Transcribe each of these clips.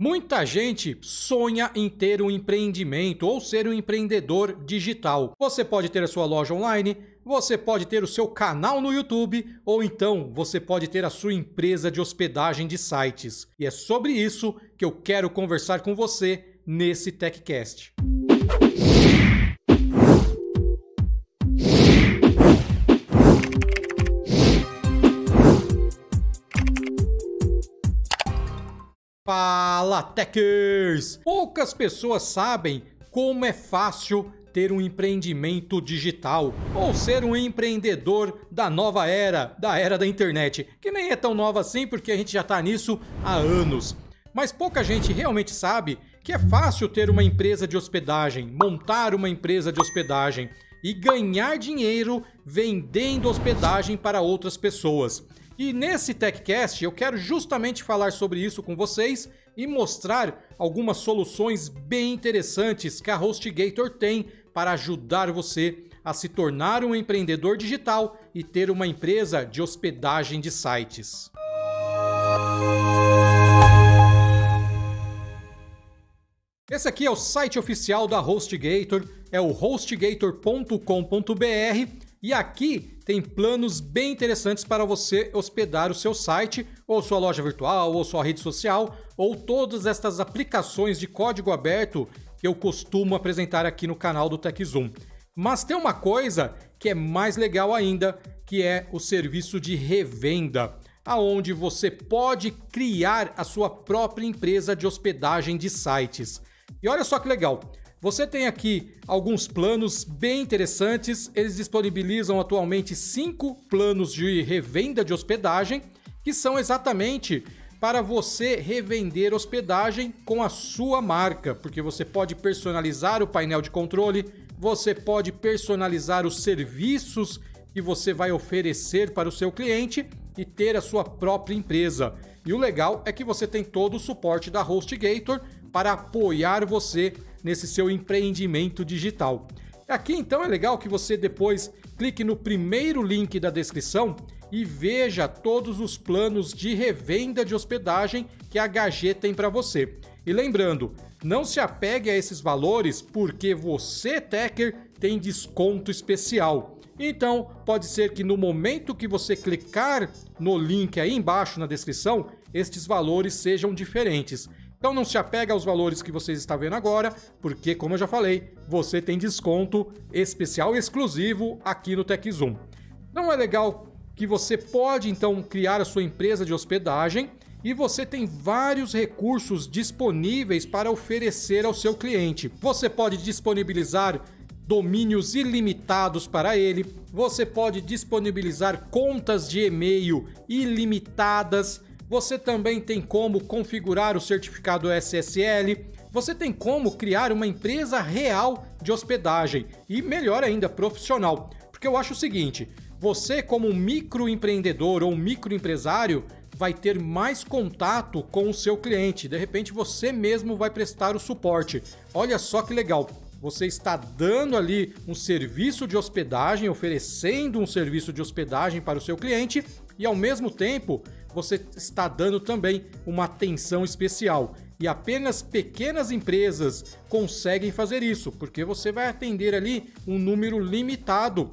Muita gente sonha em ter um empreendimento ou ser um empreendedor digital. Você pode ter a sua loja online, você pode ter o seu canal no YouTube, ou então você pode ter a sua empresa de hospedagem de sites. E é sobre isso que eu quero conversar com você nesse TekCast. Fala, Tekers! Poucas pessoas sabem como é fácil ter um empreendimento digital ou ser um empreendedor da nova era, da internet, que nem é tão nova assim porque a gente já está nisso há anos. Mas pouca gente realmente sabe que é fácil ter uma empresa de hospedagem, montar uma empresa de hospedagem e ganhar dinheiro vendendo hospedagem para outras pessoas. E nesse TekCast eu quero justamente falar sobre isso com vocês e mostrar algumas soluções bem interessantes que a HostGator tem para ajudar você a se tornar um empreendedor digital e ter uma empresa de hospedagem de sites. Esse aqui é o site oficial da HostGator, é o hostgator.com.br. E aqui tem planos bem interessantes para você hospedar o seu site, ou sua loja virtual, ou sua rede social, ou todas estas aplicações de código aberto que eu costumo apresentar aqui no canal do TekZoom. Mas tem uma coisa que é mais legal ainda, que é o serviço de revenda, aonde você pode criar a sua própria empresa de hospedagem de sites. E olha só que legal! Você tem aqui alguns planos bem interessantes, eles disponibilizam atualmente 5 planos de revenda de hospedagem, que são exatamente para você revender hospedagem com a sua marca, porque você pode personalizar o painel de controle, você pode personalizar os serviços que você vai oferecer para o seu cliente e ter a sua própria empresa. E o legal é que você tem todo o suporte da HostGator para apoiar você nesse seu empreendimento digital. Aqui então é legal que você depois clique no primeiro link da descrição e veja todos os planos de revenda de hospedagem que a HG tem para você. E lembrando, não se apegue a esses valores porque você, Teker, tem desconto especial. Então, pode ser que no momento que você clicar no link aí embaixo na descrição, estes valores sejam diferentes. Então não se apega aos valores que vocês estão vendo agora, porque, como eu já falei, você tem desconto especial e exclusivo aqui no TekZoom. Não é legal que você pode, então, criar a sua empresa de hospedagem e você tem vários recursos disponíveis para oferecer ao seu cliente. Você pode disponibilizar domínios ilimitados para ele, você pode disponibilizar contas de e-mail ilimitadas, você também tem como configurar o certificado SSL, você tem como criar uma empresa real de hospedagem e, melhor ainda, profissional. Porque eu acho o seguinte, você como um microempreendedor ou um microempresário vai ter mais contato com o seu cliente, de repente você mesmo vai prestar o suporte. Olha só que legal, você está dando ali um serviço de hospedagem, oferecendo um serviço de hospedagem para o seu cliente e, ao mesmo tempo, você está dando também uma atenção especial. E apenas pequenas empresas conseguem fazer isso, porque você vai atender ali um número limitado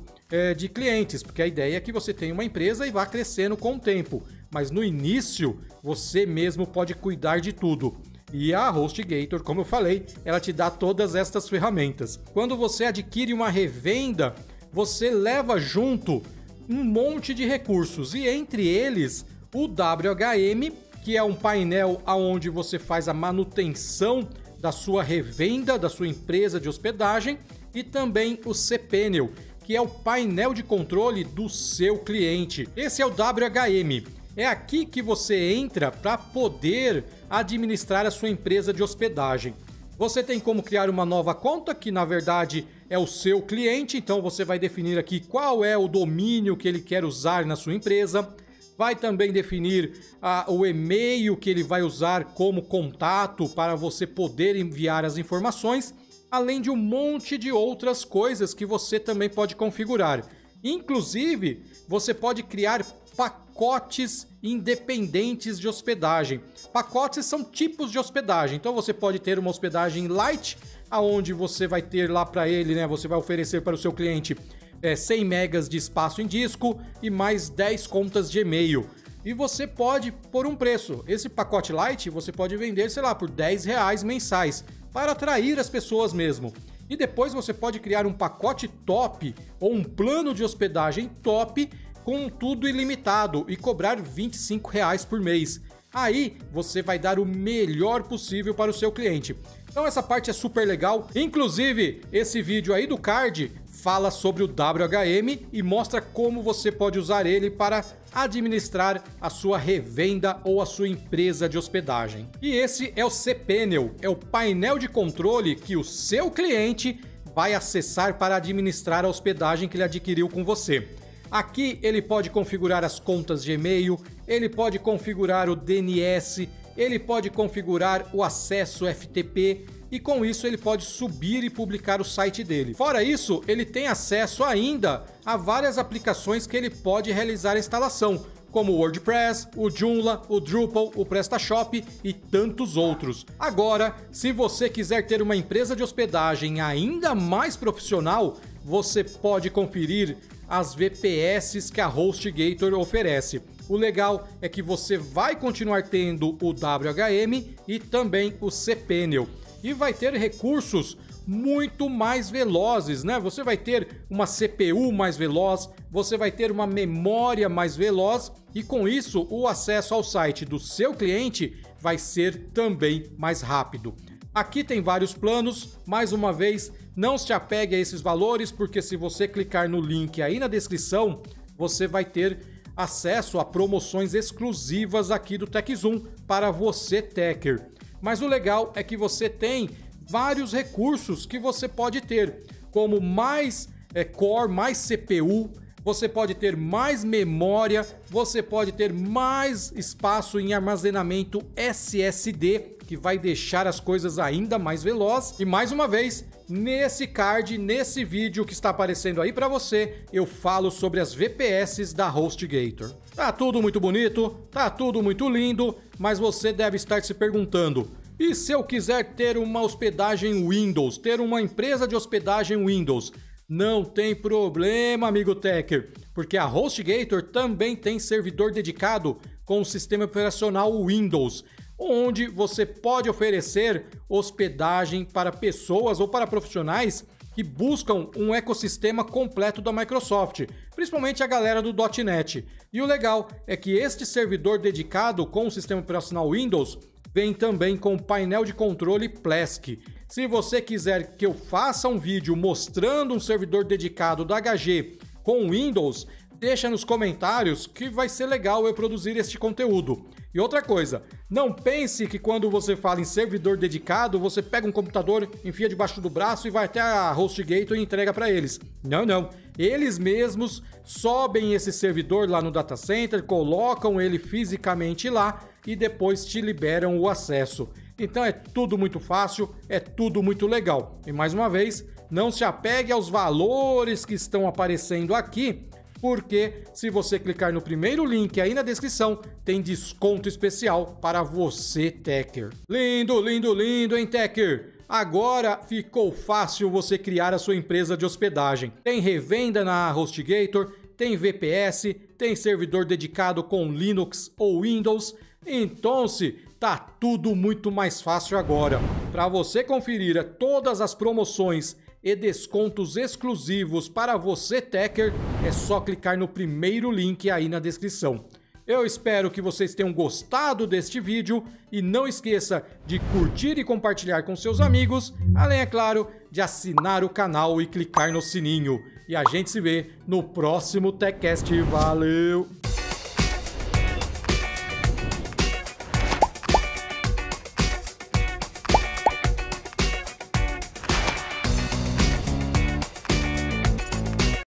de clientes, porque a ideia é que você tenha uma empresa e vá crescendo com o tempo. Mas no início, você mesmo pode cuidar de tudo. E a HostGator, como eu falei, ela te dá todas estas ferramentas. Quando você adquire uma revenda, você leva junto um monte de recursos, e entre eles o WHM, que é um painel onde você faz a manutenção da sua revenda, da sua empresa de hospedagem, e também o CPANEL, que é o painel de controle do seu cliente. Esse é o WHM. É aqui que você entra para poder administrar a sua empresa de hospedagem. Você tem como criar uma nova conta, que na verdade é o seu cliente, então você vai definir aqui qual é o domínio que ele quer usar na sua empresa. Vai também definir o e-mail que ele vai usar como contato para você poder enviar as informações, além de um monte de outras coisas que você também pode configurar. Inclusive, você pode criar pacotes independentes de hospedagem. Pacotes são tipos de hospedagem, então você pode ter uma hospedagem light, aonde você vai ter lá para ele, né? Você vai oferecer para o seu cliente 100 megas de espaço em disco e mais 10 contas de e-mail. E você pode, por um preço, esse pacote light você pode vender, sei lá, por R$10 mensais, para atrair as pessoas mesmo. E depois você pode criar um pacote top ou um plano de hospedagem top com tudo ilimitado e cobrar R$25 por mês. Aí você vai dar o melhor possível para o seu cliente. Então essa parte é super legal. Inclusive, esse vídeo aí do card fala sobre o WHM e mostra como você pode usar ele para administrar a sua revenda ou a sua empresa de hospedagem. E esse é o cPanel, é o painel de controle que o seu cliente vai acessar para administrar a hospedagem que ele adquiriu com você. Aqui ele pode configurar as contas de e-mail, ele pode configurar o DNS, ele pode configurar o acesso FTP e com isso ele pode subir e publicar o site dele. Fora isso, ele tem acesso ainda a várias aplicações que ele pode realizar a instalação, como o WordPress, o Joomla, o Drupal, o PrestaShop e tantos outros. Agora, se você quiser ter uma empresa de hospedagem ainda mais profissional, você pode conferir as VPS que a HostGator oferece. O legal é que você vai continuar tendo o WHM e também o cPanel. E vai ter recursos muito mais velozes, né? Você vai ter uma CPU mais veloz, você vai ter uma memória mais veloz e com isso o acesso ao site do seu cliente vai ser também mais rápido. Aqui tem vários planos, mais uma vez, não se apegue a esses valores, porque se você clicar no link aí na descrição, você vai ter acesso a promoções exclusivas aqui do TekZoom para você, Teker. Mas o legal é que você tem vários recursos que você pode ter, como mais core, mais CPU, você pode ter mais memória, você pode ter mais espaço em armazenamento SSD, que vai deixar as coisas ainda mais velozes. E mais uma vez, nesse card, nesse vídeo que está aparecendo aí para você, eu falo sobre as VPS da HostGator. Tá tudo muito bonito, tá tudo muito lindo, mas você deve estar se perguntando: e se eu quiser ter uma hospedagem Windows, ter uma empresa de hospedagem Windows? Não tem problema, amigo Teker, porque a HostGator também tem servidor dedicado com o sistema operacional Windows, onde você pode oferecer hospedagem para pessoas ou para profissionais que buscam um ecossistema completo da Microsoft, principalmente a galera do .NET. E o legal é que este servidor dedicado com o sistema operacional Windows vem também com o painel de controle Plesk. Se você quiser que eu faça um vídeo mostrando um servidor dedicado da HG com Windows, deixa nos comentários que vai ser legal eu produzir este conteúdo. E outra coisa, não pense que quando você fala em servidor dedicado, você pega um computador, enfia debaixo do braço e vai até a HostGator e entrega para eles. Não, não. Eles mesmos sobem esse servidor lá no data center, colocam ele fisicamente lá e depois te liberam o acesso. Então é tudo muito fácil, é tudo muito legal. E mais uma vez, não se apegue aos valores que estão aparecendo aqui, porque se você clicar no primeiro link aí na descrição, tem desconto especial para você, Teker. Lindo, lindo, lindo, hein, Teker? Agora ficou fácil você criar a sua empresa de hospedagem. Tem revenda na HostGator, tem VPS, tem servidor dedicado com Linux ou Windows. Então, tá tudo muito mais fácil agora. Para você conferir todas as promoções e descontos exclusivos para você, Teker, é só clicar no primeiro link aí na descrição. Eu espero que vocês tenham gostado deste vídeo e não esqueça de curtir e compartilhar com seus amigos, além, é claro, de assinar o canal e clicar no sininho. E a gente se vê no próximo TekCast. Valeu!